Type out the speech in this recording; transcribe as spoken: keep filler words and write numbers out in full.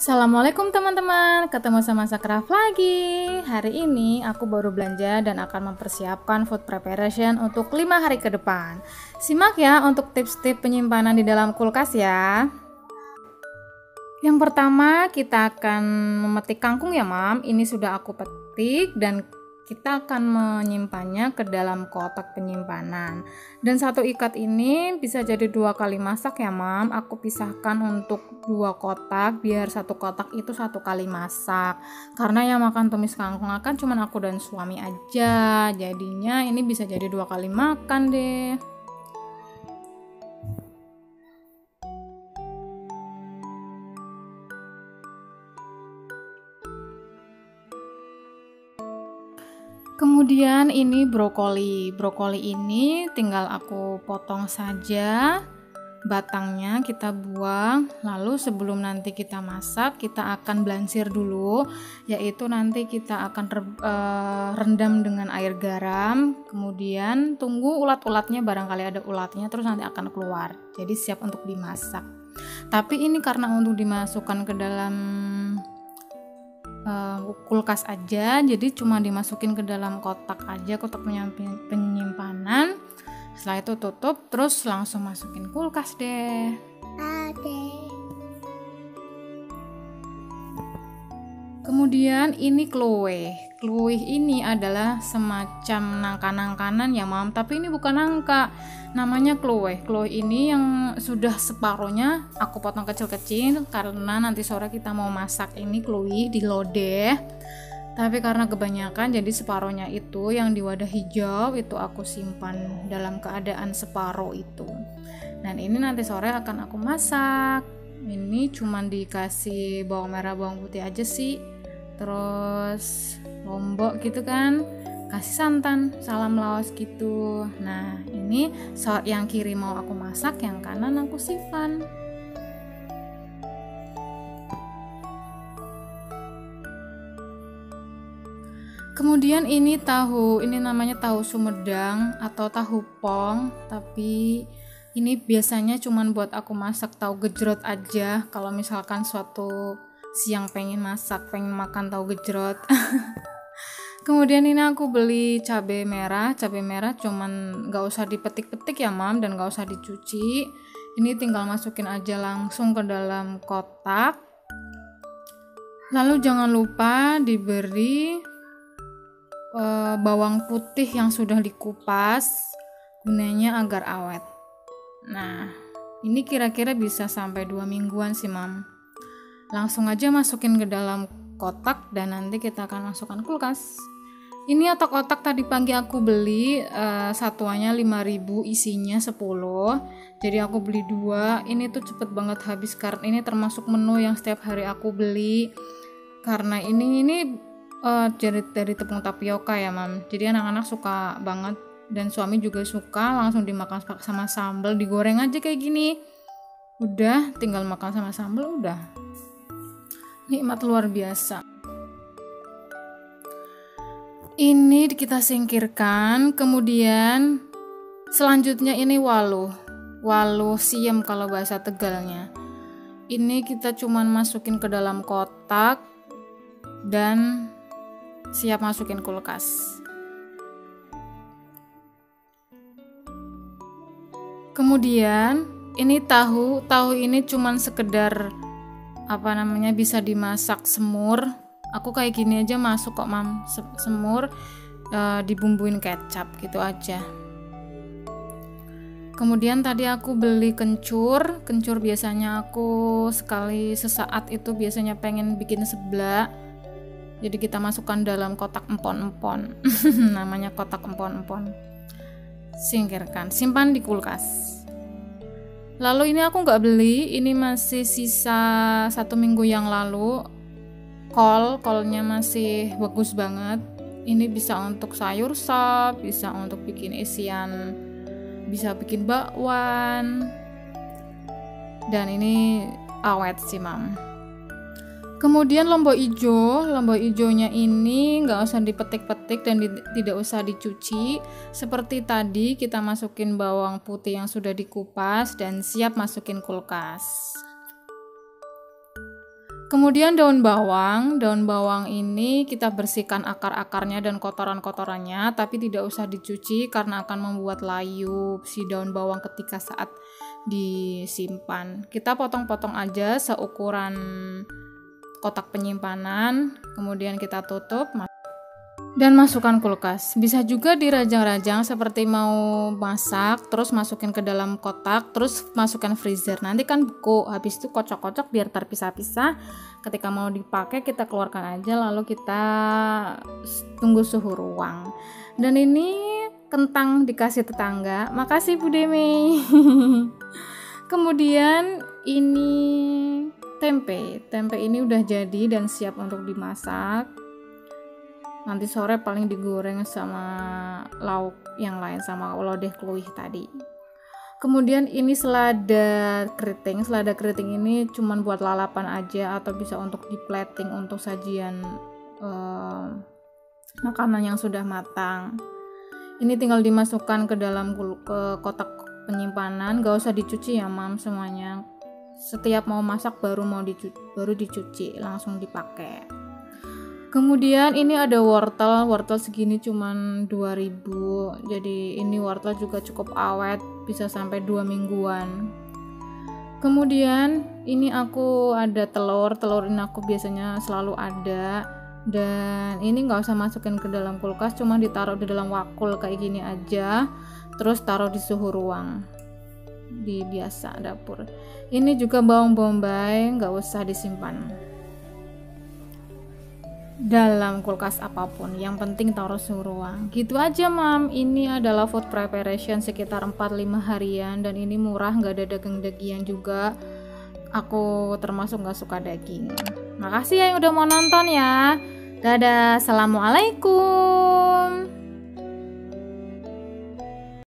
Assalamualaikum teman-teman, ketemu sama Zhaqraf lagi. Hari ini aku baru belanja dan akan mempersiapkan food preparation untuk lima hari ke depan. Simak ya untuk tips-tips penyimpanan di dalam kulkas ya. Yang pertama kita akan memetik kangkung ya mam. Ini sudah aku petik dan kita akan menyimpannya ke dalam kotak penyimpanan. Dan satu ikat ini bisa jadi dua kali masak ya mam. Aku pisahkan untuk dua kotak biar satu kotak itu satu kali masak, karena yang makan tumis kangkung akan cuman aku dan suami aja, jadinya ini bisa jadi dua kali makan deh. Kemudian ini brokoli. Brokoli ini tinggal aku potong saja batangnya, kita buang. Lalu sebelum nanti kita masak, kita akan blansir dulu, yaitu nanti kita akan rendam dengan air garam, kemudian tunggu ulat-ulatnya, barangkali ada ulatnya, terus nanti akan keluar, jadi siap untuk dimasak. Tapi ini karena untuk dimasukkan ke dalam Uh, kulkas aja, jadi cuma dimasukin ke dalam kotak aja, kotak penyimpanan. Setelah itu tutup, terus langsung masukin kulkas deh. Oke. Kemudian ini kluih. Kluih ini adalah semacam nangka-nangkanan ya mam, tapi ini bukan nangka, namanya kluih. Kluih ini yang sudah separohnya aku potong kecil-kecil karena nanti sore kita mau masak ini kluih di lodeh. Tapi karena kebanyakan jadi separohnya itu yang di wadah hijau itu aku simpan dalam keadaan separoh itu. Dan ini nanti sore akan aku masak. Ini cuman dikasih bawang merah, bawang putih aja sih, terus lombok gitu kan, kasih santan, salam Laos gitu. Nah ini yang kiri mau aku masak, yang kanan aku simpan. Kemudian ini tahu, ini namanya tahu Sumedang atau tahu pong, tapi ini biasanya cuman buat aku masak tahu gejrot aja, kalau misalkan suatu siang pengen masak, pengen makan tahu gejrot. Kemudian ini aku beli cabai merah. Cabai merah cuman gak usah dipetik-petik ya mam, dan gak usah dicuci. Ini tinggal masukin aja langsung ke dalam kotak. Lalu jangan lupa diberi e, bawang putih yang sudah dikupas, gunanya agar awet. Nah, ini kira-kira bisa sampai dua mingguan sih mam. Langsung aja masukin ke dalam kotak dan nanti kita akan masukkan kulkas. Ini otak-otak tadi pagi aku beli, uh, satuannya lima ribu, isinya sepuluh. Jadi aku beli dua. Ini tuh cepet banget habis karena ini termasuk menu yang setiap hari aku beli. Karena ini ini uh, dari, dari tepung tapioka ya mam. Jadi anak-anak suka banget, dan suami juga suka, langsung dimakan sama sambal, digoreng aja kayak gini, udah tinggal makan sama sambal, udah nikmat luar biasa. Ini kita singkirkan. Kemudian selanjutnya ini waluh, waluh siem kalau bahasa Tegalnya. Ini kita cuman masukin ke dalam kotak dan siap masukin kulkas. Kemudian ini tahu, tahu ini cuman sekedar apa namanya bisa dimasak semur. Aku kayak gini aja masuk kok mam, semur e, dibumbuin kecap gitu aja. Kemudian tadi aku beli kencur, kencur biasanya aku sekali sesaat itu biasanya pengen bikin seblak. Jadi kita masukkan dalam kotak empon-empon, namanya kotak empon-empon. Singkirkan, simpan di kulkas. Lalu ini aku nggak beli, ini masih sisa satu minggu yang lalu. Kol, kolnya masih bagus banget. Ini bisa untuk sayur sop, bisa untuk bikin isian, bisa bikin bakwan. Dan ini awet sih mam. Kemudian lombok ijo, lombok ijonya ini nggak usah dipetik-petik dan di, tidak usah dicuci. Seperti tadi kita masukin bawang putih yang sudah dikupas dan siap masukin kulkas. Kemudian daun bawang, daun bawang ini kita bersihkan akar-akarnya dan kotoran-kotorannya, tapi tidak usah dicuci karena akan membuat layu si daun bawang ketika saat disimpan. Kita potong-potong aja seukuran kotak penyimpanan, kemudian kita tutup dan masukkan kulkas. Bisa juga dirajang-rajang seperti mau masak, terus masukin ke dalam kotak, terus masukkan freezer. Nanti kan beku, habis itu kocok-kocok biar terpisah-pisah. Ketika mau dipakai kita keluarkan aja, lalu kita tunggu suhu ruang. Dan ini kentang dikasih tetangga. Makasih Bu Deme. Kemudian ini tempe. Tempe ini udah jadi dan siap untuk dimasak. Nanti sore paling digoreng sama lauk yang lain, sama lodeh kluih tadi. Kemudian ini selada keriting. Selada keriting ini cuman buat lalapan aja, atau bisa untuk di plating untuk sajian eh, makanan yang sudah matang. Ini tinggal dimasukkan ke dalam ke kotak penyimpanan, gak usah dicuci ya Mam semuanya. Setiap mau masak baru mau dicuci, baru dicuci langsung dipakai. Kemudian ini ada wortel, wortel segini cuman dua ribu, jadi ini wortel juga cukup awet, bisa sampai dua mingguan. Kemudian ini aku ada telur, telur ini aku biasanya selalu ada, dan ini nggak usah masukin ke dalam kulkas, cuma ditaruh di dalam wakul kayak gini aja, terus taruh di suhu ruang di biasa dapur. Ini juga bawang bombay, nggak usah disimpan dalam kulkas apapun, yang penting taruh suhu ruang. Gitu aja Mam, ini adalah food preparation sekitar empat lima harian, dan ini murah, nggak ada daging-dagian juga. Aku termasuk nggak suka daging. Makasih ya yang udah mau nonton ya. Dadah, assalamualaikum.